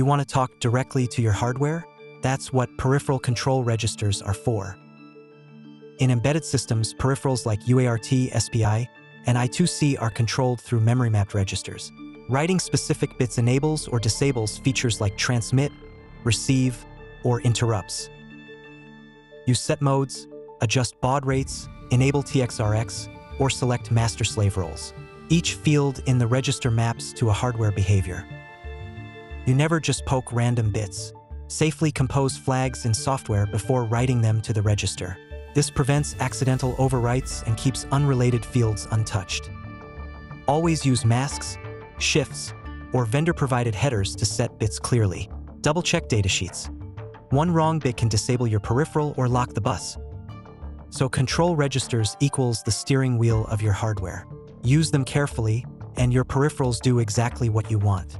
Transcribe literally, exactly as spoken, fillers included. You want to talk directly to your hardware? That's what peripheral control registers are for. In embedded systems, peripherals like U A R T, S P I, and I two C are controlled through memory-mapped registers. Writing specific bits enables or disables features like transmit, receive, or interrupts. Use set modes, adjust baud rates, enable T X R X, or select master-slave roles. Each field in the register maps to a hardware behavior. You never just poke random bits. Safely compose flags in software before writing them to the register. This prevents accidental overwrites and keeps unrelated fields untouched. Always use masks, shifts, or vendor-provided headers to set bits clearly. Double-check datasheets. One wrong bit can disable your peripheral or lock the bus. So control registers equals the steering wheel of your hardware. Use them carefully, and your peripherals do exactly what you want.